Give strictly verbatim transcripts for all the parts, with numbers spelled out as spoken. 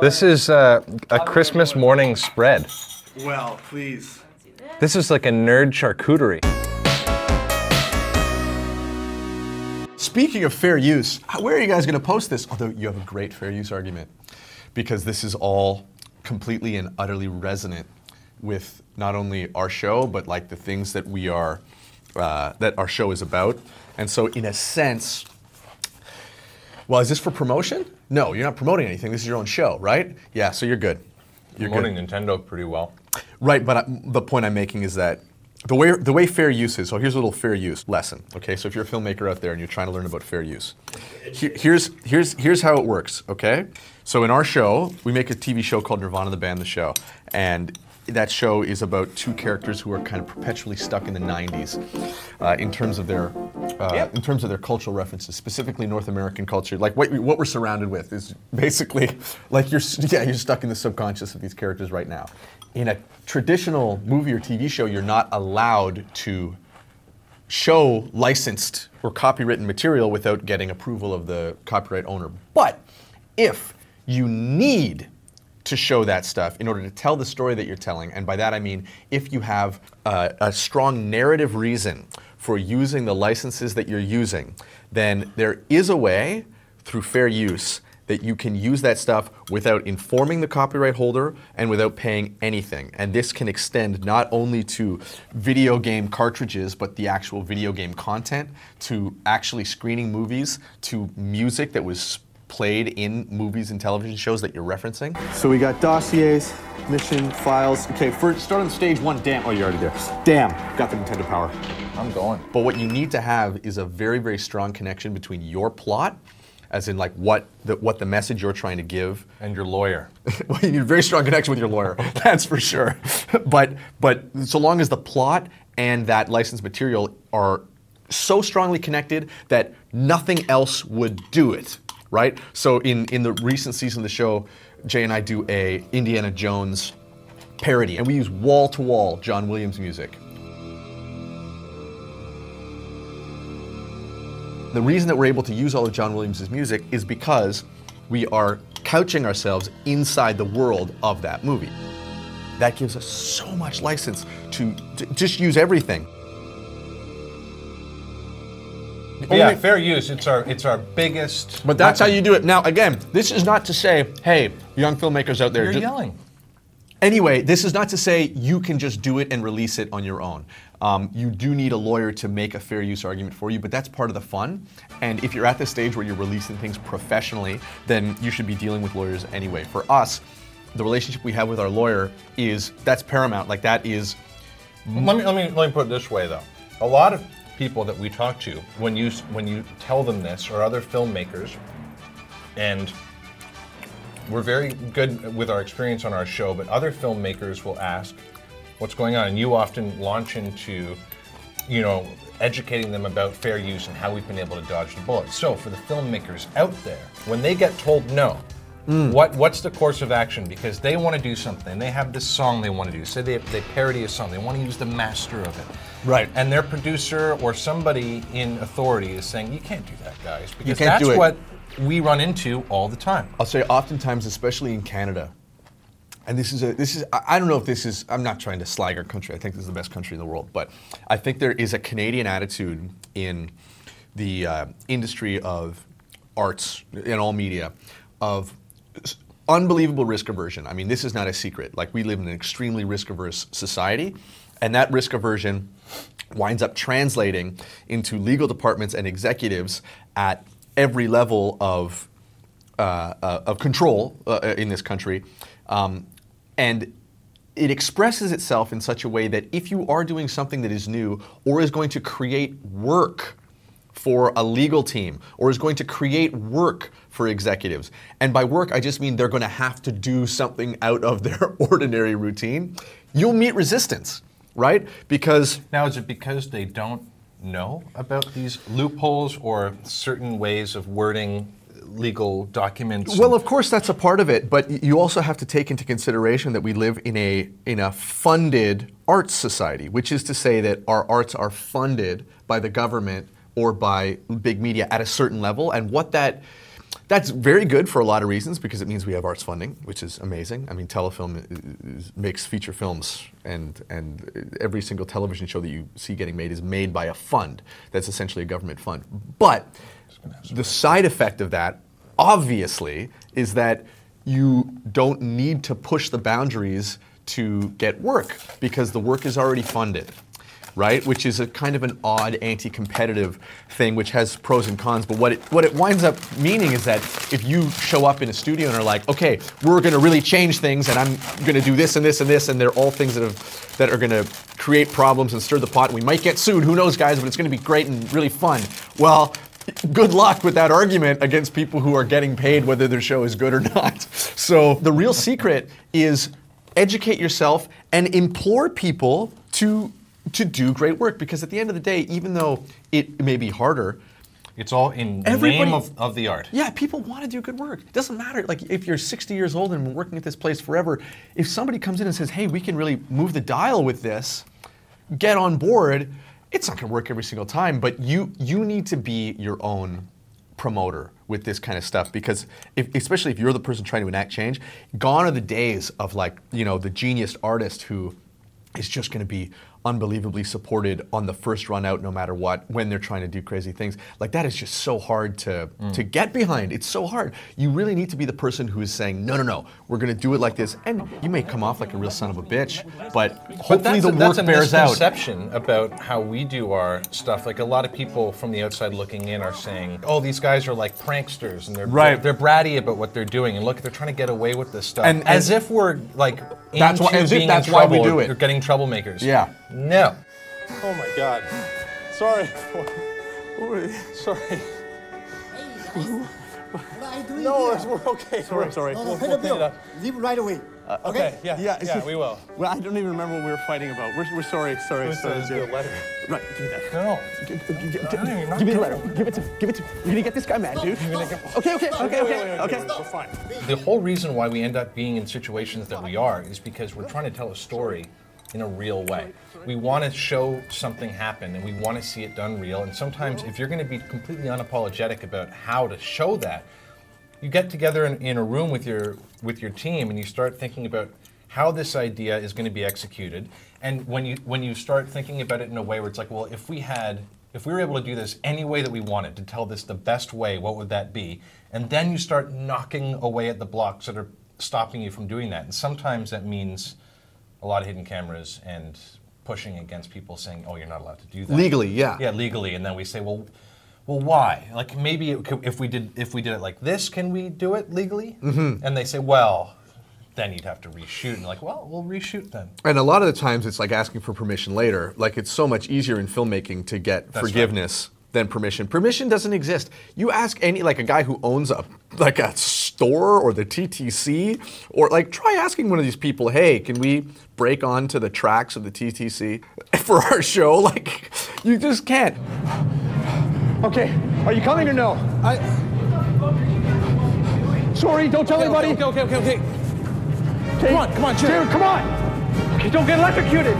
This is uh, a Christmas morning spread. Well, please. This is like a nerd charcuterie. Speaking of fair use, where are you guys going to post this? Although you have a great fair use argument, because this is all completely and utterly resonant with not only our show, but like the things that we are, uh, that our show is about. And so in a sense, well, is this for promotion? No, you're not promoting anything. This is your own show, right? Yeah, so you're good. You're promoting good. Nintendo pretty well. Right, but I, the point I'm making is that The way, the way fair use is, so here's a little fair use lesson, okay? So if you're a filmmaker out there and you're trying to learn about fair use, here, here's, here's, here's how it works, okay? So in our show, we make a T V show called Nirvanna, the Band, the Show, and that show is about two characters who are kind of perpetually stuck in the nineties uh, in terms of their uh, yep. in terms of their cultural references, specifically North American culture. Like what what we're surrounded with is basically like you're yeah you're stuck in the subconscious of these characters right now. In a traditional movie or T V show, you're not allowed to show licensed or copywritten material without getting approval of the copyright owner. But if you need to show that stuff in order to tell the story that you're telling, and by that I mean if you have uh, a strong narrative reason for using the licenses that you're using, then there is a way through fair use that you can use that stuff without informing the copyright holder and without paying anything. And this can extend not only to video game cartridges, but the actual video game content, to actually screening movies, to music that was played in movies and television shows that you're referencing. So we got dossiers, mission, files. Okay, first start on stage one, damn. Oh, you're already there. Damn, got the Nintendo power. I'm going. But what you need to have is a very, very strong connection between your plot, as in like what the, what the message you're trying to give. And your lawyer. Well, you need a very strong connection with your lawyer, that's for sure. But, but so long as the plot and that licensed material are so strongly connected that nothing else would do it. Right? So in, in the recent season of the show, Jay and I do a Indiana Jones parody, and we use wall-to-wall John Williams music. The reason that we're able to use all of John Williams' music is because we are couching ourselves inside the world of that movie. That gives us so much license to, to just use everything. Yeah, fair use, it's our, it's our biggest... But that's weapon. How you do it. Now, again, this is not to say, hey, young filmmakers out there... You're just, yelling. Anyway, this is not to say you can just do it and release it on your own. Um, you do need a lawyer to make a fair use argument for you, but that's part of the fun. And if you're at the stage where you're releasing things professionally, then you should be dealing with lawyers anyway. For us, the relationship we have with our lawyer is, that's paramount. Like, that is... Let me, let me, let me put it this way, though. A lot of... people that we talk to, when you when you tell them this, or other filmmakers, and we're very good with our experience on our show, but other filmmakers will ask, what's going on? And you often launch into, you know, educating them about fair use and how we've been able to dodge the bullet. So for the filmmakers out there, when they get told no, mm. what what's the course of action? Because they want to do something, they have this song they want to do, say they, they parody a song, they want to use the master of it. Right, and their producer or somebody in authority is saying, you can't do that, guys, because that's what we run into all the time. I'll say oftentimes, especially in Canada, and this is a, this is, I don't know if this is, I'm not trying to slag our country, I think this is the best country in the world, but I think there is a Canadian attitude in the uh, industry of arts, in all media, of unbelievable risk aversion. I mean, this is not a secret. Like, we live in an extremely risk averse society, and that risk aversion winds up translating into legal departments and executives at every level of uh, uh, of control uh, in this country, um, and it expresses itself in such a way that if you are doing something that is new or is going to create work for a legal team, or is going to create work for executives. And by work, I just mean they're going to have to do something out of their ordinary routine. You'll meet resistance, right? Because... Now, is it because they don't know about these loopholes or certain ways of wording legal documents? Well, of course, that's a part of it, but you also have to take into consideration that we live in a, in a funded arts society, which is to say that our arts are funded by the government or by big media at a certain level, and what that That's very good for a lot of reasons, because it means we have arts funding, which is amazing. I mean, Telefilm is, makes feature films, and, and every single television show that you see getting made is made by a fund that's essentially a government fund. But the side effect of that, obviously, is that you don't need to push the boundaries to get work, because the work is already funded, right? Which is a kind of an odd anti-competitive thing, which has pros and cons, but what it, what it winds up meaning is that if you show up in a studio and are like, okay, we're gonna really change things, and I'm gonna do this and this and this, and they're all things that, have, that are gonna create problems and stir the pot, and we might get sued, who knows guys, but it's gonna be great and really fun. Well, good luck with that argument against people who are getting paid whether their show is good or not. So the real secret is educate yourself and implore people to to do great work, because at the end of the day, even though it may be harder, it's all in the name of, of the art. Yeah, people want to do good work. It doesn't matter, like if you're sixty years old and been working at this place forever, if somebody comes in and says, hey, we can really move the dial with this, get on board, it's not gonna work every single time, but you you need to be your own promoter with this kind of stuff, because if, especially if you're the person trying to enact change, gone are the days of like, you know, the genius artist who is just gonna be unbelievably supported on the first run out no matter what when they're trying to do crazy things. Like that is just so hard to, mm. to get behind. It's so hard. You really need to be the person who is saying, no, no, no, we're gonna do it like this. And you may come off like a real son of a bitch, but hopefully the work bears out. That's a misconception about how we do our stuff. Like a lot of people from the outside looking in are saying, oh, these guys are like pranksters and they're, right. they're bratty about what they're doing, and look, they're trying to get away with this stuff. And, and as if we're like, that's why, as if that's why we do it. You're getting troublemakers. Yeah. No. Oh my God. Sorry. Sorry. No, we're okay. Sorry. Sorry. No, no, pay the bill. Leave right away. Uh, okay. okay. Yeah. Yeah. Yeah. We will. Well, I don't even remember what we were fighting about. We're we're sorry. Sorry. Sorry. Give me the letter. Right. Give me that. No. Give, give, give, give, no, no, give me the letter. Give it to. Give it to. You're gonna get this guy mad, dude. Okay. Okay. Okay. Okay. Okay. We're fine. The whole reason why we end up being in situations that we are is because we're trying to tell a story in a real way. We want to show something happen, and we want to see it done real, and sometimes if you're going to be completely unapologetic about how to show that, you get together in, in a room with your with your team and you start thinking about how this idea is going to be executed, and when you when you start thinking about it in a way where it's like, well, if we had if we were able to do this any way that we wanted, to tell this the best way, what would that be? And then you start knocking away at the blocks that are stopping you from doing that, and sometimes that means a lot of hidden cameras and pushing against people saying, oh, you're not allowed to do that. Legally, yeah. Yeah, legally, and then we say, well, well, why? Like, maybe it could, if we did if we did it like this, can we do it legally? Mm-hmm. And they say, well, then you'd have to reshoot, and like, well, we'll reshoot then. And a lot of the times it's like asking for permission later. Like, it's so much easier in filmmaking to get That's forgiveness right. than permission. Permission doesn't exist. You ask any, like a guy who owns a, like a store or the T T C, or like try asking one of these people, hey, can we break onto the tracks of the T T C for our show? Like, you just can't. Okay, are you coming or no? I... Sorry, don't tell okay, anybody. Okay, okay, okay, okay, okay. Come on, come on, Jared. Jared, come on. Okay, don't get electrocuted.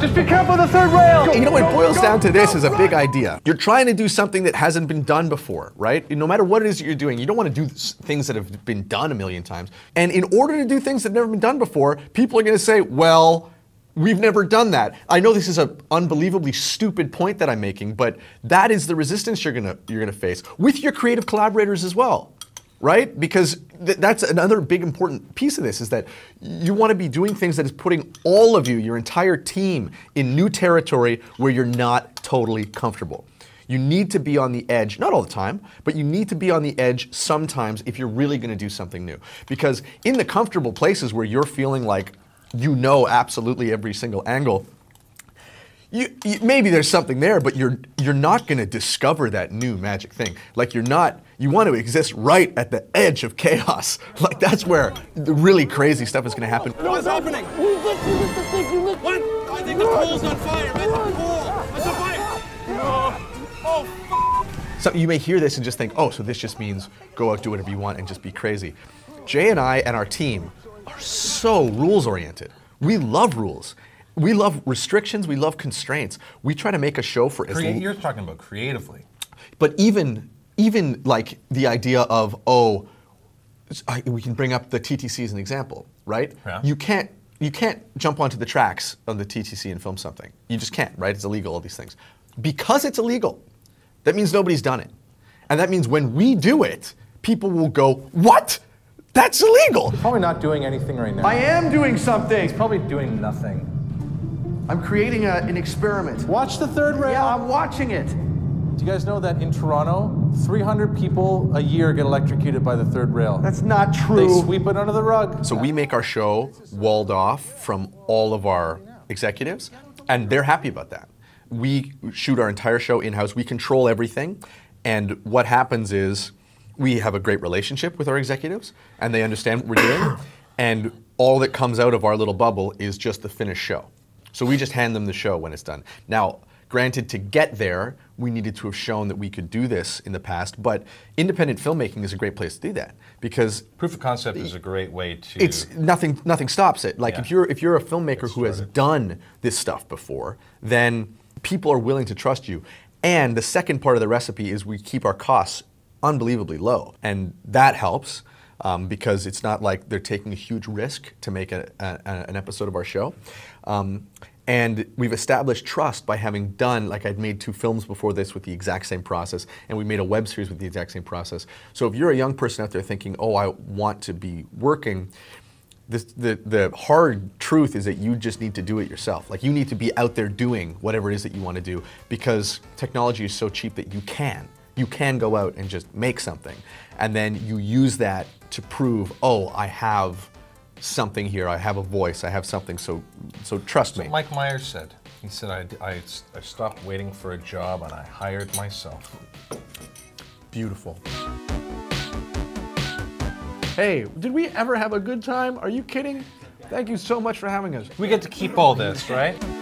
Just be careful of the third rail. Go, you know, go, it boils go, down to this go, is a run. big idea. You're trying to do something that hasn't been done before, right? No matter what it is that you're doing, you don't want to do things that have been done a million times. And in order to do things that have never been done before, people are going to say, well, we've never done that. I know this is an unbelievably stupid point that I'm making, but that is the resistance you're going to you're going to face with your creative collaborators as well. Right? Because th that's another big important piece of this, is that you want to be doing things that is putting all of you, your entire team, in new territory where you're not totally comfortable. You need to be on the edge, not all the time, but you need to be on the edge sometimes if you're really going to do something new. Because in the comfortable places where you're feeling like you know absolutely every single angle, You, you, maybe there's something there, but you're you're not going to discover that new magic thing. Like you're not, you want to exist right at the edge of chaos. Like that's where the really crazy stuff is going to happen. No, what's happening? What? I think the pool's on fire. Man, the pool. It's on fire. Oh, oh f So you may hear this and just think, oh, so this just means go out, do whatever you want, and just be crazy. Jay and I and our team are so rules oriented. We love rules. We love restrictions, we love constraints. We try to make a show for as long as you're talking about creatively. But even even like the idea of, oh, I, we can bring up the T T C as an example, right? Yeah. You can't you can't jump onto the tracks on the T T C and film something. You just can't, right? It's illegal, all these things. Because it's illegal, that means nobody's done it. And that means when we do it, people will go, what? That's illegal. He's probably not doing anything right now. I am doing something. He's probably doing nothing. I'm creating a, an experiment. Watch the third rail. Yeah, I'm watching it. Do you guys know that in Toronto, three hundred people a year get electrocuted by the third rail? That's not true. They sweep it under the rug. So we make our show walled off from all of our executives, and they're happy about that. We shoot our entire show in-house. We control everything, and what happens is we have a great relationship with our executives, and they understand what we're doing, and all that comes out of our little bubble is just the finished show. So we just hand them the show when it's done. Now, granted, to get there, we needed to have shown that we could do this in the past, but independent filmmaking is a great place to do that, because proof of concept is a great way to. It's nothing. Nothing stops it. Like yeah. if you're if you're a filmmaker who has done this stuff before, then people are willing to trust you. And the second part of the recipe is we keep our costs unbelievably low, and that helps. Um, because it's not like they're taking a huge risk to make a, a, an episode of our show. Um, and we've established trust by having done, like I'd made two films before this with the exact same process, and we made a web series with the exact same process. So if you're a young person out there thinking, oh, I want to be working, this, the, the hard truth is that you just need to do it yourself. Like, you need to be out there doing whatever it is that you want to do, because technology is so cheap that you can. You can go out and just make something, and then you use that to prove, oh, I have something here, I have a voice, I have something, so so trust me. So Mike Myers said, he said, I, I, I stopped waiting for a job and I hired myself. Beautiful. Hey, did we ever have a good time? Are you kidding? Thank you so much for having us. We get to keep all this, right?